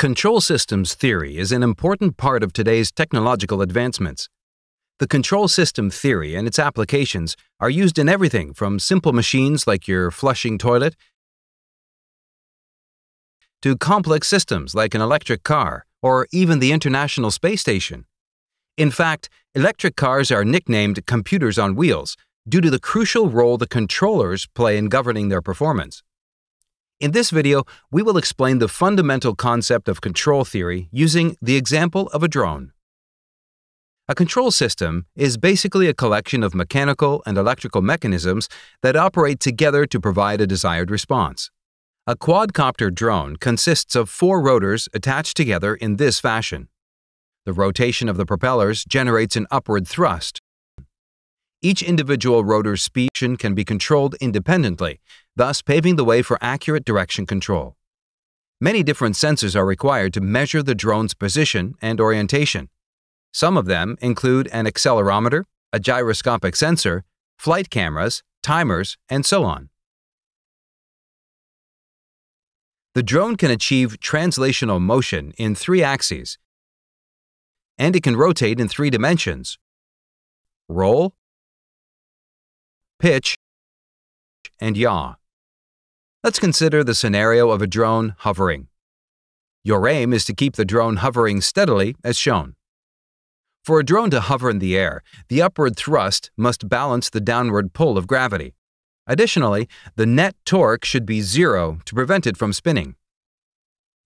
Control systems theory is an important part of today's technological advancements. The control system theory and its applications are used in everything from simple machines like your flushing toilet to complex systems like an electric car or even the International Space Station. In fact, electric cars are nicknamed computers on wheels due to the crucial role the controllers play in governing their performance. In this video, we will explain the fundamental concept of control theory using the example of a drone. A control system is basically a collection of mechanical and electrical mechanisms that operate together to provide a desired response. A quadcopter drone consists of four rotors attached together in this fashion. The rotation of the propellers generates an upward thrust. Each individual rotor's speed can be controlled independently, thus paving the way for accurate direction control. Many different sensors are required to measure the drone's position and orientation. Some of them include an accelerometer, a gyroscopic sensor, flight cameras, timers, and so on. The drone can achieve translational motion in three axes, and it can rotate in three dimensions: roll, pitch, and yaw. Let's consider the scenario of a drone hovering. Your aim is to keep the drone hovering steadily as shown. For a drone to hover in the air, the upward thrust must balance the downward pull of gravity. Additionally, the net torque should be zero to prevent it from spinning.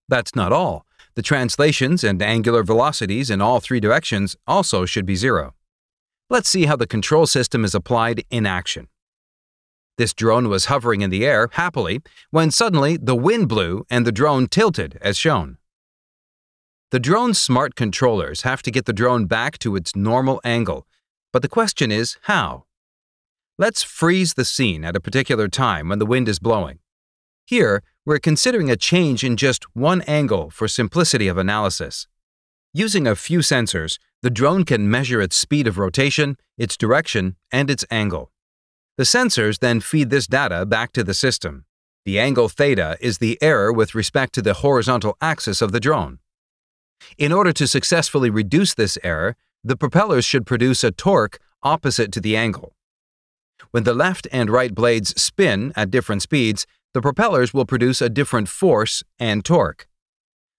That's not all. The translations and angular velocities in all three directions also should be zero. Let's see how the control system is applied in action. This drone was hovering in the air happily when suddenly the wind blew and the drone tilted as shown. The drone's smart controllers have to get the drone back to its normal angle, but the question is how? Let's freeze the scene at a particular time when the wind is blowing. Here, we're considering a change in just one angle for simplicity of analysis. Using a few sensors, the drone can measure its speed of rotation, its direction, and its angle. The sensors then feed this data back to the system. The angle theta is the error with respect to the horizontal axis of the drone. In order to successfully reduce this error, the propellers should produce a torque opposite to the angle. When the left and right blades spin at different speeds, the propellers will produce a different force and torque.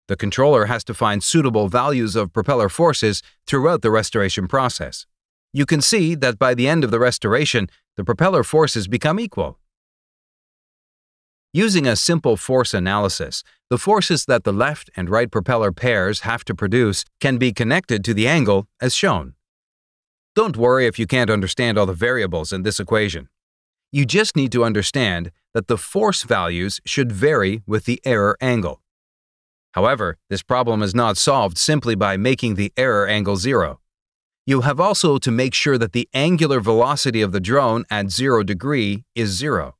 The controller has to find suitable values of propeller forces throughout the restoration process. You can see that by the end of the restoration, the propeller forces become equal. Using a simple force analysis, the forces that the left and right propeller pairs have to produce can be connected to the angle as shown. Don't worry if you can't understand all the variables in this equation. You just need to understand that the force values should vary with the error angle. However, this problem is not solved simply by making the error angle zero. You have also to make sure that the angular velocity of the drone at 0 degrees is zero.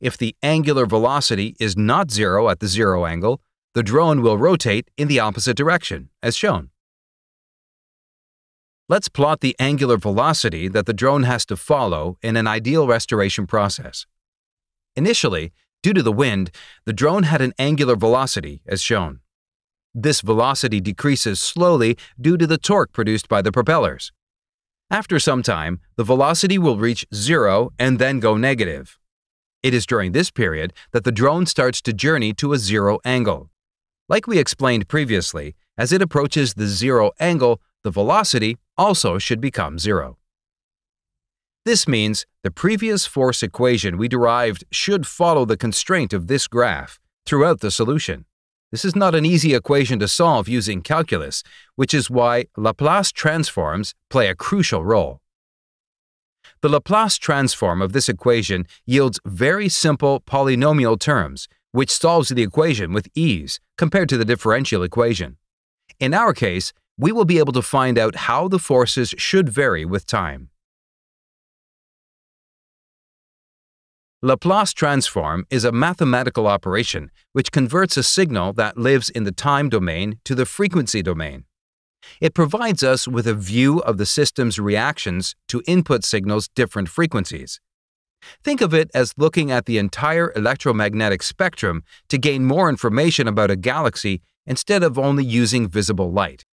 If the angular velocity is not zero at the zero angle, the drone will rotate in the opposite direction, as shown. Let's plot the angular velocity that the drone has to follow in an ideal restoration process. Initially, due to the wind, the drone had an angular velocity as shown. This velocity decreases slowly due to the torque produced by the propellers. After some time, the velocity will reach zero and then go negative. It is during this period that the drone starts to journey to a zero angle. Like we explained previously, as it approaches the zero angle, the velocity also should become zero. This means the previous force equation we derived should follow the constraint of this graph throughout the solution. This is not an easy equation to solve using calculus, which is why Laplace transforms play a crucial role. The Laplace transform of this equation yields very simple polynomial terms, which solves the equation with ease compared to the differential equation. In our case, we will be able to find out how the forces should vary with time. Laplace transform is a mathematical operation which converts a signal that lives in the time domain to the frequency domain. It provides us with a view of the system's reactions to input signals' different frequencies. Think of it as looking at the entire electromagnetic spectrum to gain more information about a galaxy instead of only using visible light.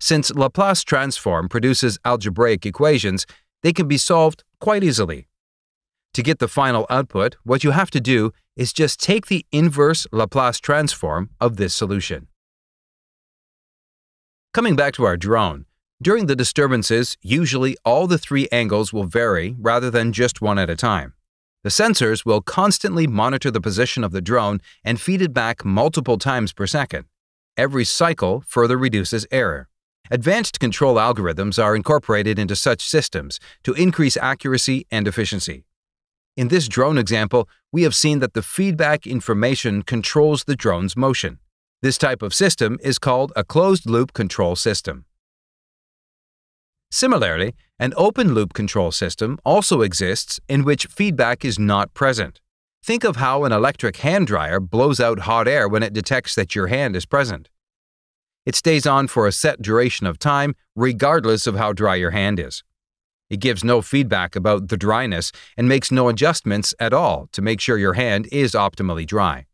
Since Laplace transform produces algebraic equations, they can be solved quite easily. To get the final output, what you have to do is just take the inverse Laplace transform of this solution. Coming back to our drone, during the disturbances, usually all the three angles will vary rather than just one at a time. The sensors will constantly monitor the position of the drone and feed it back multiple times per second. Every cycle further reduces error. Advanced control algorithms are incorporated into such systems to increase accuracy and efficiency. In this drone example, we have seen that the feedback information controls the drone's motion. This type of system is called a closed-loop control system. Similarly, an open-loop control system also exists in which feedback is not present. Think of how an electric hand dryer blows out hot air when it detects that your hand is present. It stays on for a set duration of time, regardless of how dry your hand is. It gives no feedback about the dryness and makes no adjustments at all to make sure your hand is optimally dry.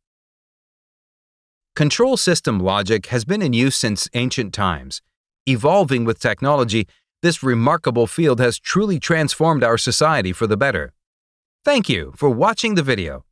Control system logic has been in use since ancient times. Evolving with technology, this remarkable field has truly transformed our society for the better. Thank you for watching the video.